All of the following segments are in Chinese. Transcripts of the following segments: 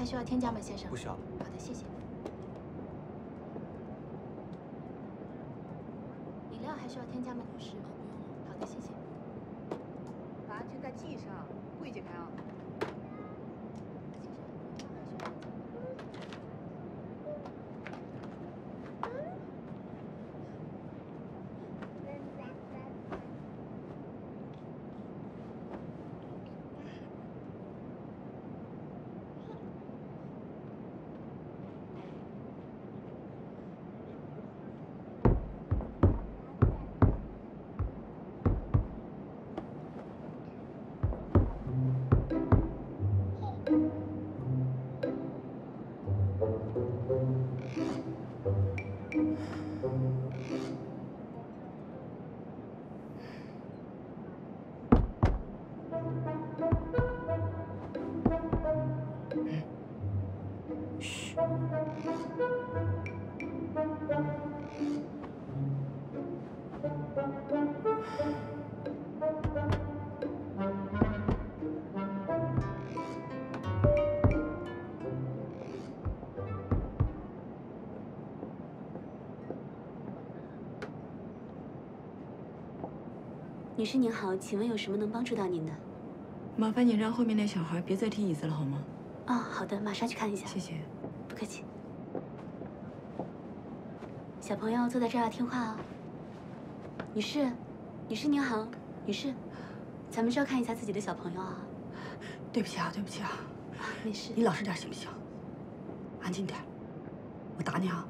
还需要添加吗，先生？不需要。好的，谢谢。饮料还需要添加吗，女士？好的，谢谢。把它就在记上，柜姐开啊。 女士您好，请问有什么能帮助到您的？麻烦你让后面那小孩别再踢椅子了，好吗？哦，好的，马上去看一下。谢谢，不客气。小朋友坐在这儿要听话哦。女士，女士您好，女士，咱们照看一下自己的小朋友啊。对不起啊，对不起啊。啊，没事。你老实点行不行？安静点，我打你啊。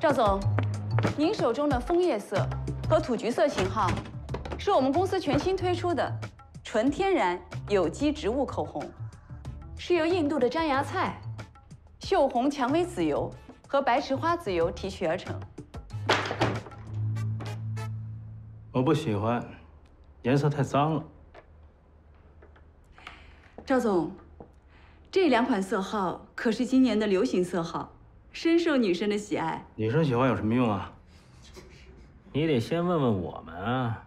赵总，您手中的枫叶色和土菊色型号，是我们公司全新推出的纯天然有机植物口红，是由印度的粘牙菜、锈红蔷薇籽油和白池花籽油提取而成。我不喜欢，颜色太脏了。赵总，这两款色号可是今年的流行色号。 深受女生的喜爱。女生喜欢有什么用啊？你得先问问我们啊。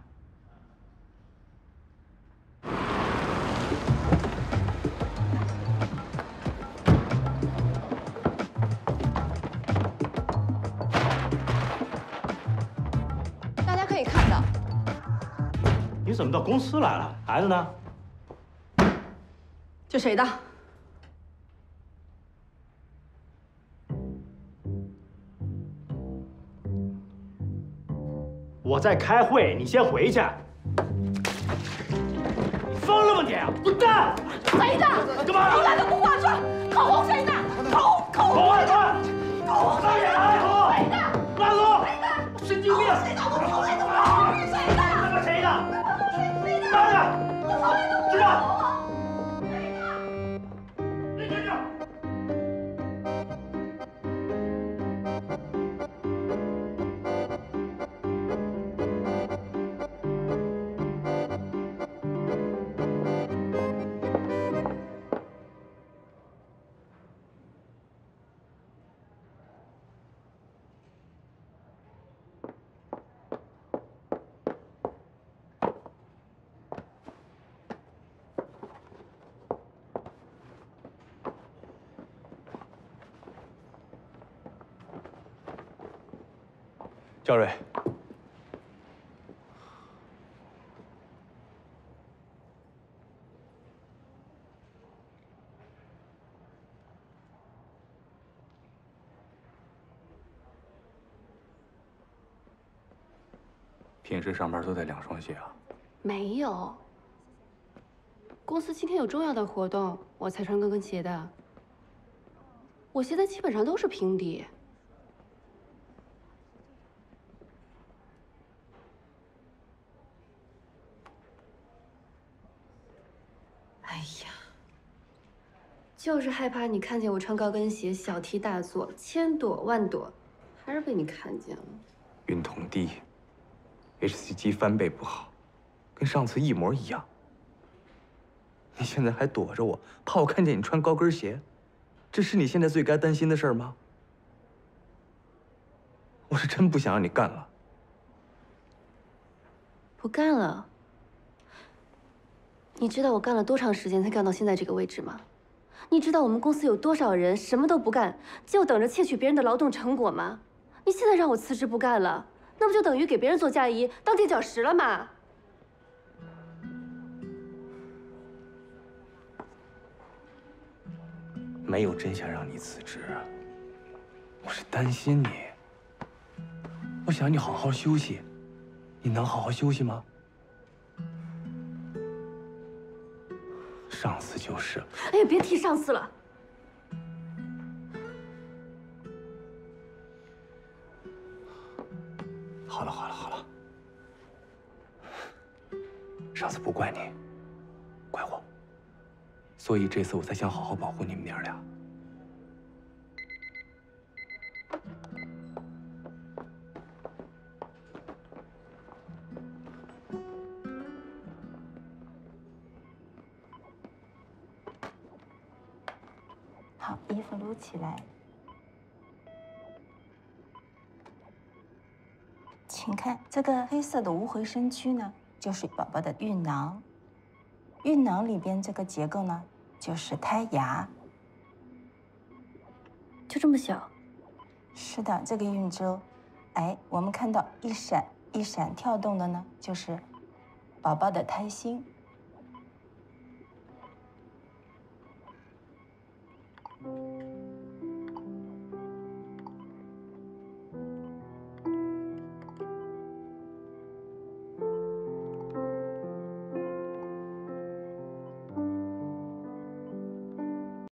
大家可以看到。你怎么到公司来了？孩子呢？这谁的？ 我在开会，你先回去。疯了吗你？滚蛋！谁的？干嘛？从来都不化妆，口红谁的？口红谁的？口红谁的？谁的？拉钩！谁的？神经病！谁的？我从来都不化妆，谁的？那个谁的？谁的？妈的！我从来都不知道。焦蕊，平时上班都带2双鞋啊？没有，公司今天有重要的活动，我才穿高跟鞋的。我现在基本上都是平底。 就是害怕你看见我穿高跟鞋，小题大做，千躲万躲，还是被你看见了。孕酮低 ，HCG 翻倍不好，跟上次一模一样。你现在还躲着我，怕我看见你穿高跟鞋，这是你现在最该担心的事吗？我是真不想让你干了。不干了。你知道我干了多长时间才干到现在这个位置吗？ 你知道我们公司有多少人什么都不干，就等着窃取别人的劳动成果吗？你现在让我辞职不干了，那不就等于给别人做嫁衣、当垫脚石了吗？没有真想让你辞职，我是担心你。我想你好好休息，你能好好休息吗？ 上司就是。哎呀，别提上司了。好了好了好了，上司不怪你，怪我。所以这次我才想好好保护你们娘俩。好，衣服撸起来，请看这个黑色的无回声区呢，就是宝宝的孕囊。孕囊里边这个结构呢，就是胎芽。就这么小？是的，这个孕周，哎，我们看到一闪一闪跳动的呢，就是宝宝的胎心。